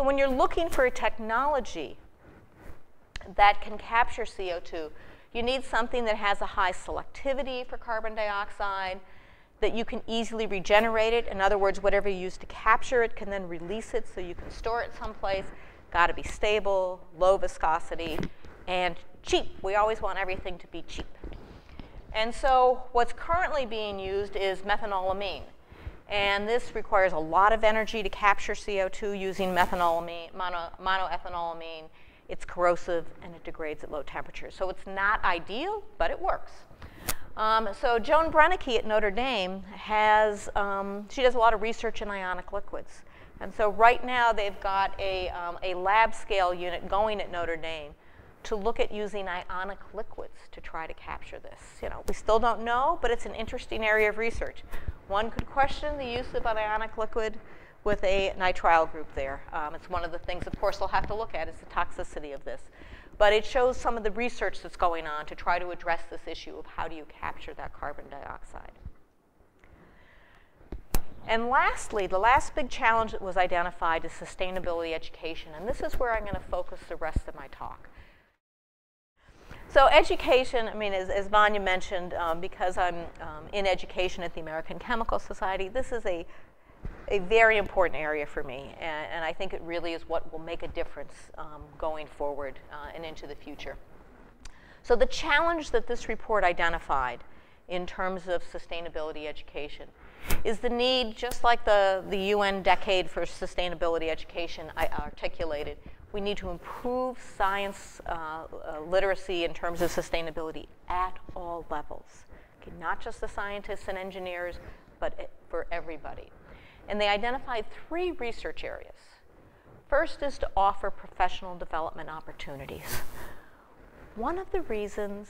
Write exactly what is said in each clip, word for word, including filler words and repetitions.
So when you're looking for a technology that can capture C O two, you need something that has a high selectivity for carbon dioxide, that you can easily regenerate it. In other words, whatever you use to capture it can then release it so you can store it someplace. Got to be stable, low viscosity, and cheap. We always want everything to be cheap. And so what's currently being used is methanolamine. And this requires a lot of energy to capture C O two using methanolamine, mono, monoethanolamine. It's corrosive and it degrades at low temperatures. So it's not ideal, but it works. Um, so Joan Brenneke at Notre Dame has, um, she does a lot of research in ionic liquids. And so right now they've got a, um, a lab scale unit going at Notre Dame to look at using ionic liquids to try to capture this. You know, we still don't know, but it's an interesting area of research. One could question the use of an ionic liquid with a nitrile group there. Um, it's one of the things, of course, they'll have to look at is the toxicity of this. But it shows some of the research that's going on to try to address this issue of how do you capture that carbon dioxide. And lastly, the last big challenge that was identified is sustainability education. And this is where I'm going to focus the rest of my talk. So education, I mean, as, as Vanya mentioned, um, because I'm um, in education at the American Chemical Society, this is a, a very important area for me. And, and I think it really is what will make a difference um, going forward uh, and into the future. So the challenge that this report identified in terms of sustainability education is the need, just like the, the U N Decade for Sustainability Education I articulated, we need to improve science uh, uh, literacy in terms of sustainability at all levels. Okay, not just the scientists and engineers, but it, for everybody. And they identified three research areas. First is to offer professional development opportunities. One of the reasons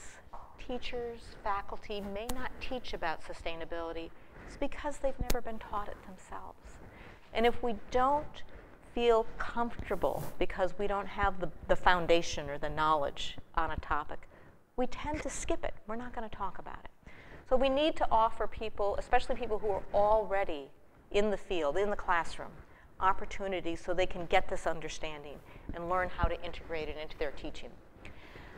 teachers, faculty may not teach about sustainability is because they've never been taught it themselves. And if we don't feel comfortable because we don't have the, the foundation or the knowledge on a topic, we tend to skip it. We're not going to talk about it. So we need to offer people, especially people who are already in the field, in the classroom, opportunities so they can get this understanding and learn how to integrate it into their teaching.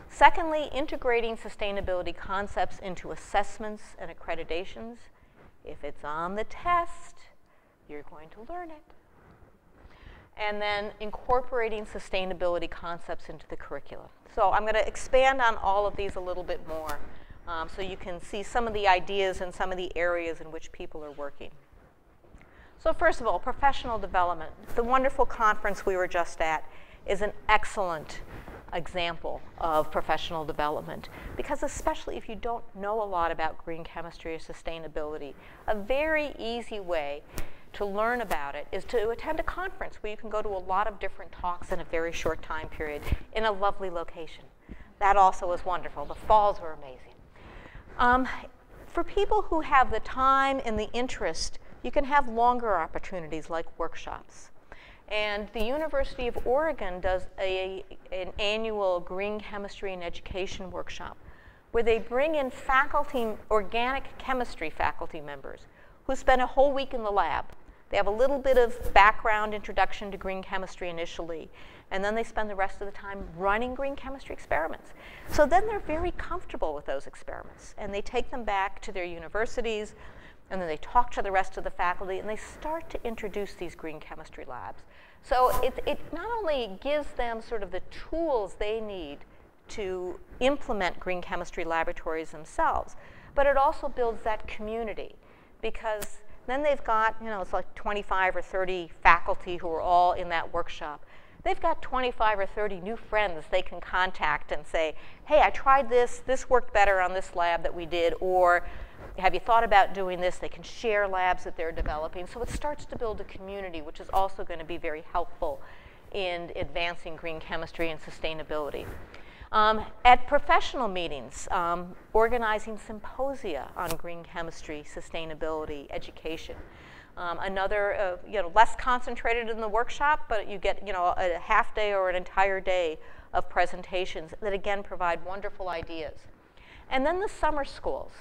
Secondly, integrating sustainability concepts into assessments and accreditations. If it's on the test, you're going to learn it. And then incorporating sustainability concepts into the curriculum. So I'm going to expand on all of these a little bit more um, so you can see some of the ideas and some of the areas in which people are working. So first of all, professional development. The wonderful conference we were just at is an excellent example of professional development because especially if you don't know a lot about green chemistry or sustainability, a very easy way to learn about it is to attend a conference where you can go to a lot of different talks in a very short time period in a lovely location. That also is wonderful. The falls were amazing. Um, for people who have the time and the interest, you can have longer opportunities like workshops. And the University of Oregon does a, an annual green chemistry and education workshop where they bring in faculty, organic chemistry faculty members who spend a whole week in the lab. They have a little bit of background introduction to green chemistry initially, and then they spend the rest of the time running green chemistry experiments. So then they're very comfortable with those experiments, and they take them back to their universities, and then they talk to the rest of the faculty, and they start to introduce these green chemistry labs. So it, it not only gives them sort of the tools they need to implement green chemistry laboratories themselves, but it also builds that community because then they've got, you know, it's like twenty-five or thirty faculty who are all in that workshop. They've got twenty-five or thirty new friends they can contact and say, hey, I tried this, this worked better on this lab that we did, or have you thought about doing this? They can share labs that they're developing. So it starts to build a community, which is also going to be very helpful in advancing green chemistry and sustainability. Um, at professional meetings, um, organizing symposia on green chemistry, sustainability, education. Um, another, uh, you know, less concentrated in the workshop, but you get, you know, a half day or an entire day of presentations that again provide wonderful ideas. And then the summer schools.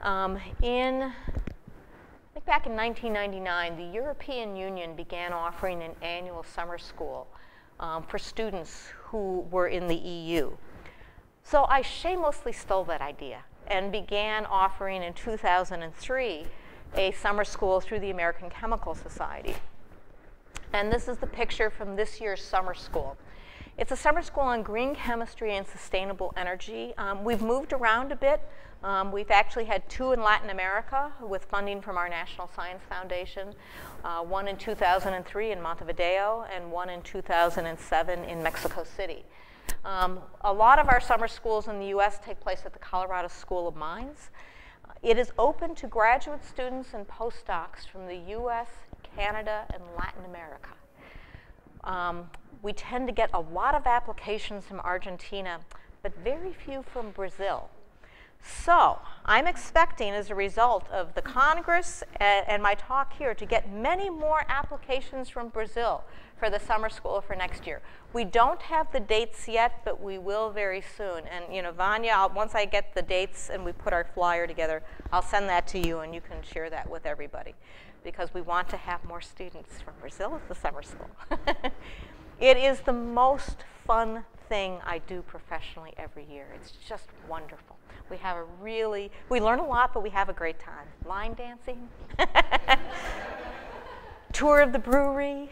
Um, in, I think back in nineteen ninety-nine, the European Union began offering an annual summer school um, for students who were in the E U. So I shamelessly stole that idea and began offering in two thousand three a summer school through the American Chemical Society. And this is the picture from this year's summer school. It's a summer school on green chemistry and sustainable energy. Um, we've moved around a bit. Um, we've actually had two in Latin America with funding from our National Science Foundation, uh, one in two thousand three in Montevideo and one in two thousand seven in Mexico City. Um, a lot of our summer schools in the U S take place at the Colorado School of Mines. It is open to graduate students and postdocs from the U S, Canada, and Latin America. Um, we tend to get a lot of applications from Argentina, but very few from Brazil. So I'm expecting, as a result of the Congress and, and my talk here, to get many more applications from Brazil for the summer school for next year. We don't have the dates yet, but we will very soon. And you know, Vanya, I'll, once I get the dates and we put our flyer together, I'll send that to you and you can share that with everybody, because we want to have more students from Brazil at the summer school. It is the most fun thing I do professionally every year. It's just wonderful. We have a really, we learn a lot, but we have a great time. Line dancing, tour of the brewery.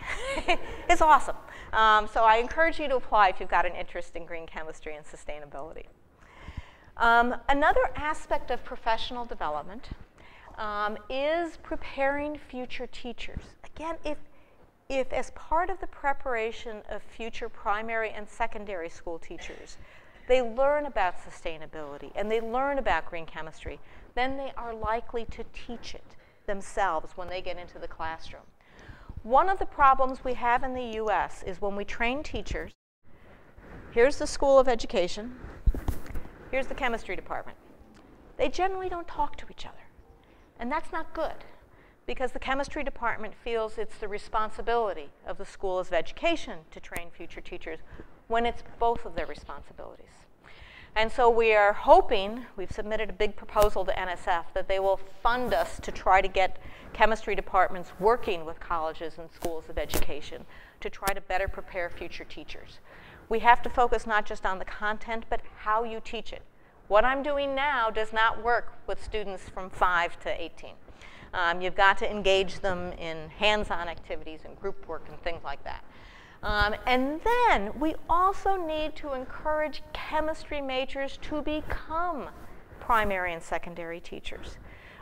It's awesome. Um, so I encourage you to apply if you've got an interest in green chemistry and sustainability. Um, another aspect of professional development um, is preparing future teachers. Again, if If as part of the preparation of future primary and secondary school teachers, they learn about sustainability and they learn about green chemistry, then they are likely to teach it themselves when they get into the classroom. One of the problems we have in the U S is when we train teachers, here's the School of Education, here's the chemistry department. They generally don't talk to each other, and that's not good, because the chemistry department feels it's the responsibility of the School of Education to train future teachers when it's both of their responsibilities. And so we are hoping, we've submitted a big proposal to N S F, that they will fund us to try to get chemistry departments working with colleges and schools of education to try to better prepare future teachers. We have to focus not just on the content, but how you teach it. What I'm doing now does not work with students from five to eighteen. Um, you've got to engage them in hands-on activities and group work and things like that. Um, and then we also need to encourage chemistry majors to become primary and secondary teachers.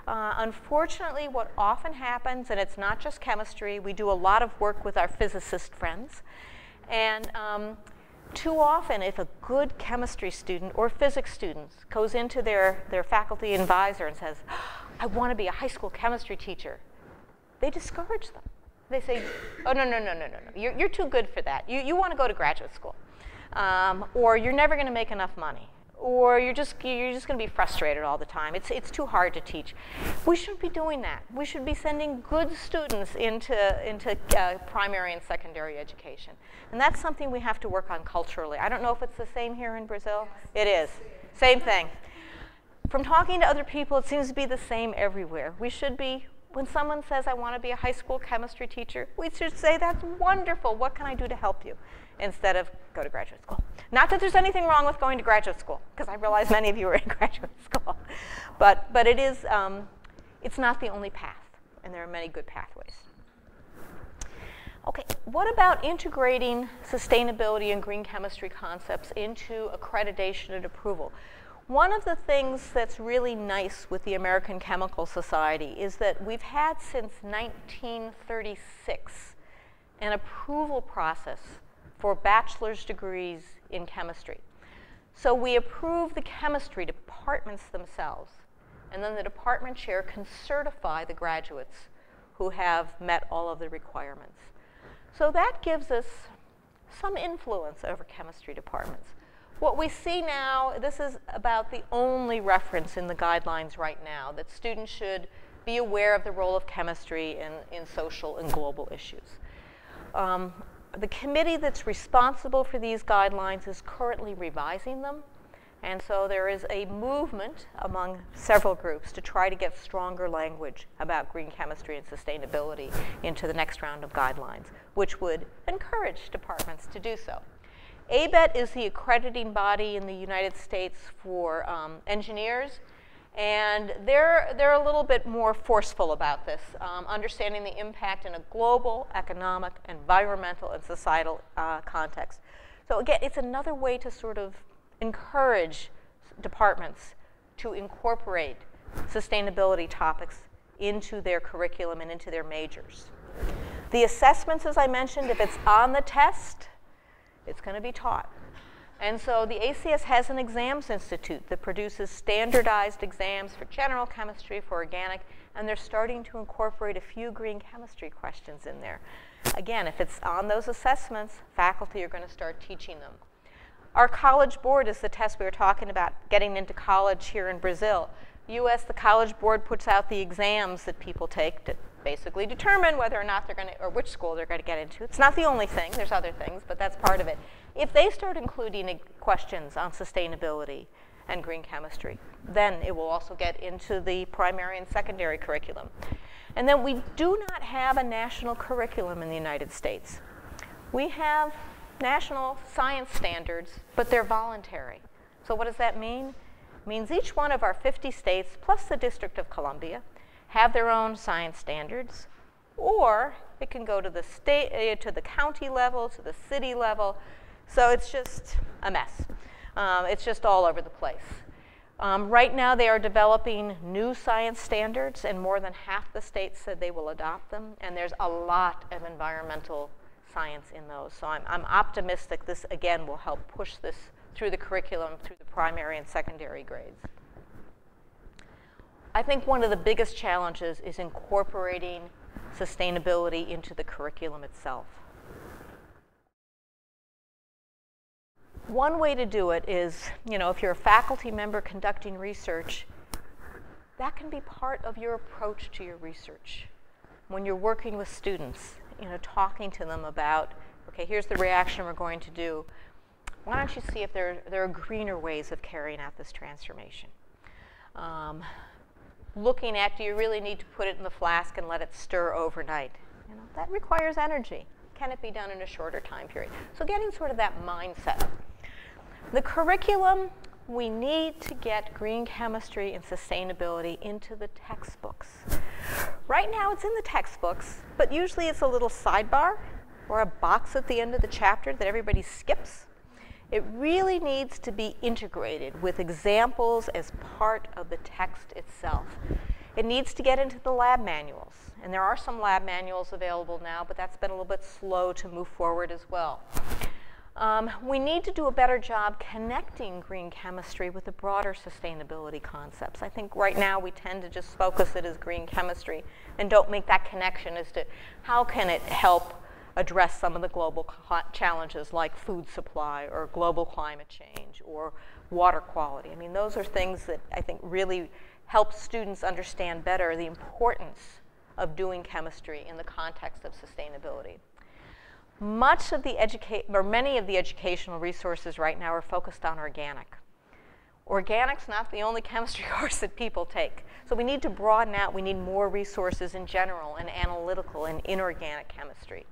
Uh, unfortunately, what often happens, and it's not just chemistry, we do a lot of work with our physicist friends, and um, too often, if a good chemistry student or physics student goes into their, their faculty advisor and says, I want to be a high school chemistry teacher, they discourage them. They say, oh, no, no, no, no, no, no. You're, you're too good for that. You, you want to go to graduate school. Um, or you're never going to make enough money. Or you're just, you're just going to be frustrated all the time. It's, it's too hard to teach. We shouldn't be doing that. We should be sending good students into, into uh, primary and secondary education. And that's something we have to work on culturally. I don't know if it's the same here in Brazil. It is. Same thing. From talking to other people, it seems to be the same everywhere. We should be, when someone says, I want to be a high school chemistry teacher, we should say, that's wonderful. What can I do to help you? Instead of go to graduate school. Not that there's anything wrong with going to graduate school, because I realize many of you are in graduate school. But, but it is, um, it's not the only path, and there are many good pathways. Okay, what about integrating sustainability and green chemistry concepts into accreditation and approval? One of the things that's really nice with the American Chemical Society is that we've had since nineteen thirty-six an approval process for bachelor's degrees in chemistry. So we approve the chemistry departments themselves, and then the department chair can certify the graduates who have met all of the requirements. So that gives us some influence over chemistry departments. What we see now, this is about the only reference in the guidelines right now, that students should be aware of the role of chemistry in, in social and global issues. Um, the committee that's responsible for these guidelines is currently revising them, And so there is a movement among several groups to try to get stronger language about green chemistry and sustainability into the next round of guidelines, which would encourage departments to do so. A B E T is the accrediting body in the United States for um, engineers, and they're, they're a little bit more forceful about this, um, understanding the impact in a global, economic, environmental, and societal uh, context. So again, it's another way to sort of encourage departments to incorporate sustainability topics into their curriculum and into their majors. The assessments, as I mentioned, if it's on the test, it's going to be taught. And so the A C S has an exams institute that produces standardized exams for general chemistry, for organic, and they're starting to incorporate a few green chemistry questions in there. Again, if it's on those assessments, faculty are going to start teaching them. Our College Board is the test we were talking about, getting into college here in Brazil. U S, the College Board puts out the exams that people take to basically determine whether or not they're going to, or which school they're going to get into. It's not the only thing, there's other things, but that's part of it. If they start including questions on sustainability and green chemistry, then it will also get into the primary and secondary curriculum. And then we do not have a national curriculum in the United States. We have national science standards, but they're voluntary. So what does that mean? It means each one of our fifty states, plus the District of Columbia, have their own science standards, or it can go to the state, uh, to the county level, to the city level. So it's just a mess. Um, it's just all over the place. Um, right now, they are developing new science standards, and more than half the states said they will adopt them, and there's a lot of environmental science in those. So I'm, I'm optimistic this, again, will help push this through the curriculum, through the primary and secondary grades. I think one of the biggest challenges is incorporating sustainability into the curriculum itself. One way to do it is, you know, if you're a faculty member conducting research, that can be part of your approach to your research. When you're working with students, you know, talking to them about, okay, here's the reaction we're going to do. Why don't you see if there, there are greener ways of carrying out this transformation? Um, looking at, do you really need to put it in the flask and let it stir overnight? You know, that requires energy. Can it be done in a shorter time period? So getting sort of that mindset. The curriculum, we need to get green chemistry and sustainability into the textbooks. Right now it's in the textbooks, but usually it's a little sidebar or a box at the end of the chapter that everybody skips. It really needs to be integrated with examples as part of the text itself. It needs to get into the lab manuals, and there are some lab manuals available now, but that's been a little bit slow to move forward as well. Um, we need to do a better job connecting green chemistry with the broader sustainability concepts. I think right now we tend to just focus it as green chemistry and don't make that connection as to how can it help address some of the global challenges like food supply or global climate change or water quality. I mean, those are things that I think really help students understand better the importance of doing chemistry in the context of sustainability. Much of the educate, or many of the educational resources right now are focused on organic. Organic's not the only chemistry course that people take. So we need to broaden out. We need more resources in general in analytical and inorganic chemistry.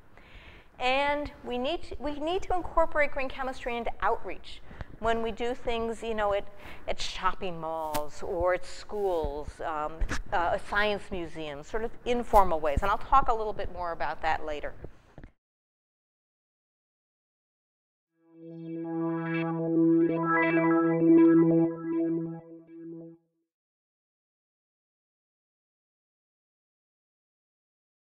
And we need to, we need to incorporate green chemistry into outreach. When we do things, you know, at, at shopping malls or at schools, um, uh, science museums, sort of informal ways. And I'll talk a little bit more about that later.